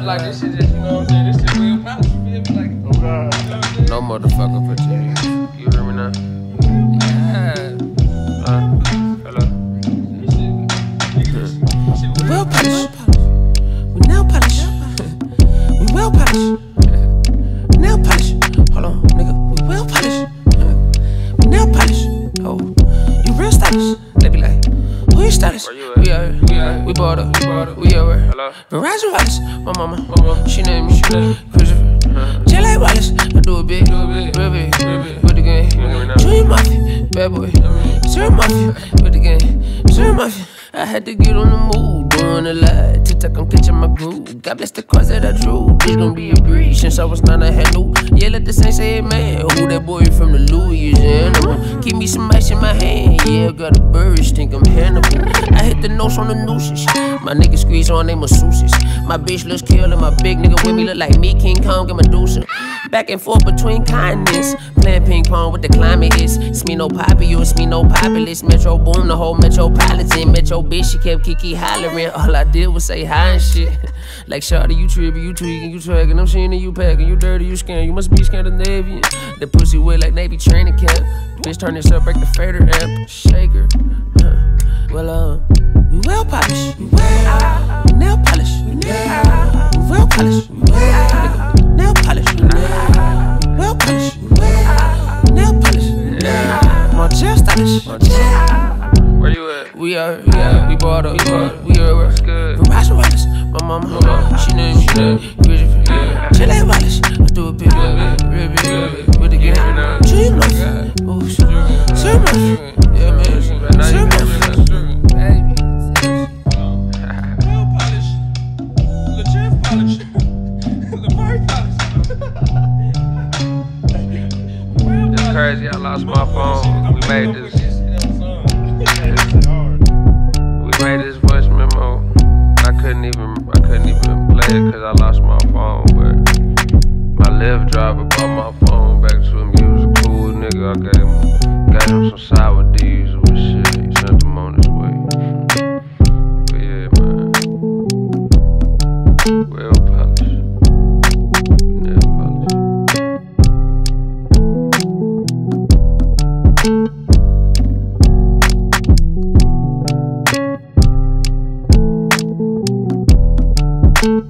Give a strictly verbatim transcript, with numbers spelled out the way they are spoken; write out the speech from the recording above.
I'm like, this shit just, you know what I'm saying? This shit real power. You feel me? Like, oh God. You know what I'm saying? No motherfucker put you in. You hear me now? Yeah. Uh, hello? This shit. This shit. We will polish. We nail polish. We will polish. Nail polish. Hold on, nigga. We will polish. We nail polish. Oh. You real stylish. They be like, who you stylish? We are. We are. We bought up. We over. Verizon Wallace, my mama. mama. She named me Christopher. Uh-huh. J like Wallace, I do a bit, do a bit, real big, with the gang. Junior Mafia, Bad Boy, Junior Mafia, with the gang. Junior Mafia, I had to get on the move, doing a lot. TikTok, I'm catching my groove. God bless the cars that I drew. This gon' be a breeze. Since I was nine, I had no. Yeah, let the saints say it, man. Who that boy from the Louisiana? Give me some ice in my hand. Yeah, I got a bird, think I'm Hannibal. I hit the notes on the nooses. My niggas squeeze on, they masseuses. My bitch looks killer, my big nigga with me look like me, King Kong, get Medusa. Back and forth between continents, playing ping pong with the climate is. It's me no poppy, you it's me no populist. Metro Boom, the whole metropolitan. Metro bitch, she kept Kiki hollering. All I did was say hi and shit. Like, shawty, you tripping, you tweaking, you tracking. I'm seeing you packing, you dirty, you scamming. You must be Scandinavian. The pussy wet like Navy training camp. Bitch, turn this up, break the fader amp. Shaker. Huh. Well, um, uh, we will polish. We will. We nail polish. We will polish. We will. Nail polish. We will polish. We will. Nail polish. My chair stylish. Where you at? We are. Yeah. We bought up. We are. It's good. Verizon Wallace. My mama. She named me. She named me. Christopher. J L A Wallace. I do a bit. Real bit. With the gang. Junior Mafia. Oh, Junior Mafia. Yeah, man. Junior Mafia. Crazy, I lost my phone. We made this. We made this voice memo. I couldn't even, I couldn't even play it cause I lost my phone. But my Lyft driver brought my phone back to him. He was a cool nigga. I gave him, got him some sour D's with shit. He sent him on his way. But yeah, man. Well, Thank you.